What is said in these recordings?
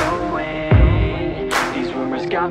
going. These rumors got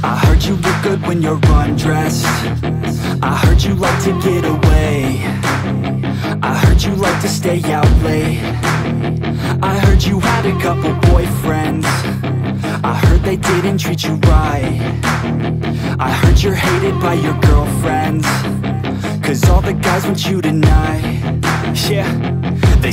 I heard you look good when you're undressed. I heard you like to get away. I heard you like to stay out late. I heard you had a couple boyfriends. I heard they didn't treat you right. I heard you're hated by your girlfriends, 'cause all the guys want you tonight. Yeah. They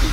She